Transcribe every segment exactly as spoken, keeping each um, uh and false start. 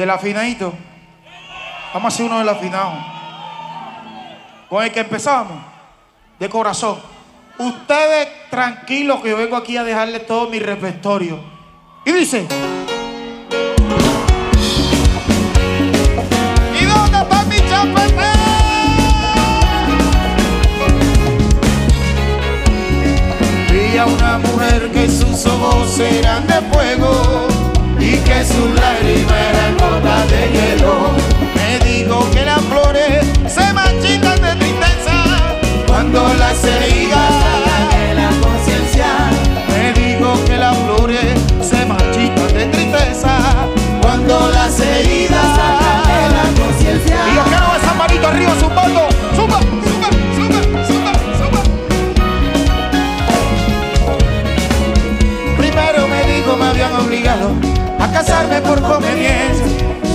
¿Del afinadito? Vamos a hacer uno del afinado. Con el que empezamos. De corazón. Ustedes tranquilos que yo vengo aquí a dejarles todo mi repertorio. Y dice... Una mujer que sus ojos eran de fuego y que sus lágrimas eran gotas de hielo. Me dijo que las flores se marchitan de tristeza cuando las heridas salen de la conciencia. Me dijo que las flores se marchitan de tristeza cuando las heridas salen de la conciencia. Y yo quiero esa manito arriba zumbando, zumba, zumba. Me habían obligado a casarme por conveniencia.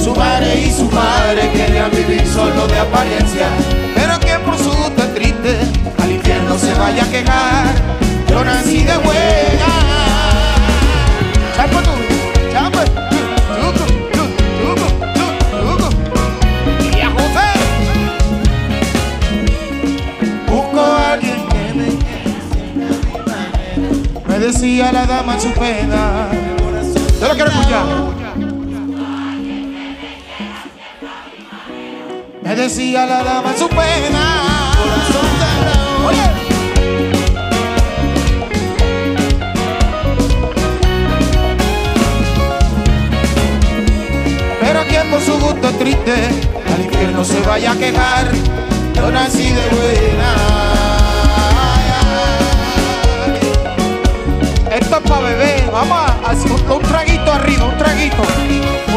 Su madre y su padre querían vivir solo de apariencia. Pero quien por su gusto es triste, al infierno se vaya a quejar. Yo nací de huella. Chapo tú, chapo, chuco, chuco, chuco, chuco. Y a José. Busco a alguien que me quiera. Me decía la dama en su pena. Yo lo quiero escuchar. Me decía la dama en su pena. Oye. Pero quien por su gusto es triste, al infierno se vaya a quejar. Yo nací de buena. Esto es para beber, vamos a... Un, un traguito arriba, un traguito,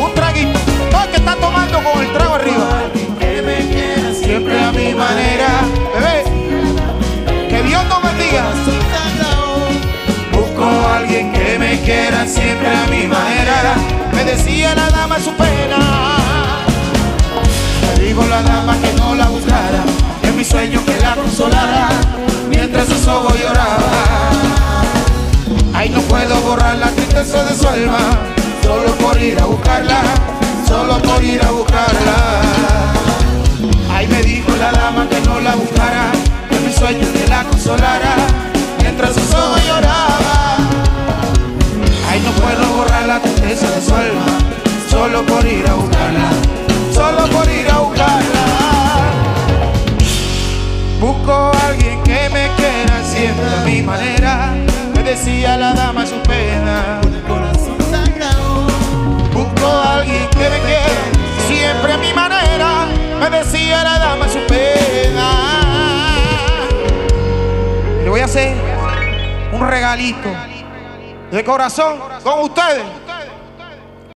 un traguito. Todo el que está tomando con el trago arriba. Siempre a mi manera, bebé. Que Dios nos bendiga. Busco a alguien que me quiera siempre a mi manera. Me decía la dama su pena. Me dijo la dama que no la buscara, en mi sueño que la consolara, mientras sus ojos lloraban. Ay, no puedo borrar la tristeza de su alma, solo por ir a buscarla, solo por ir a buscarla. Ay, me dijo la dama que no la buscara, que mi sueño que la consolara, mientras sus ojos lloraban. Ay, no puedo borrar la tristeza de su alma, solo por ir a buscarla, solo por ir a buscarla. Busco a alguien que me quiera siempre a mi manera. Decía la dama su pena. Con el corazón sangrado. Busco a alguien que me quiera siempre a mi manera. Me decía la dama su pena. Le voy a hacer un regalito de corazón con ustedes.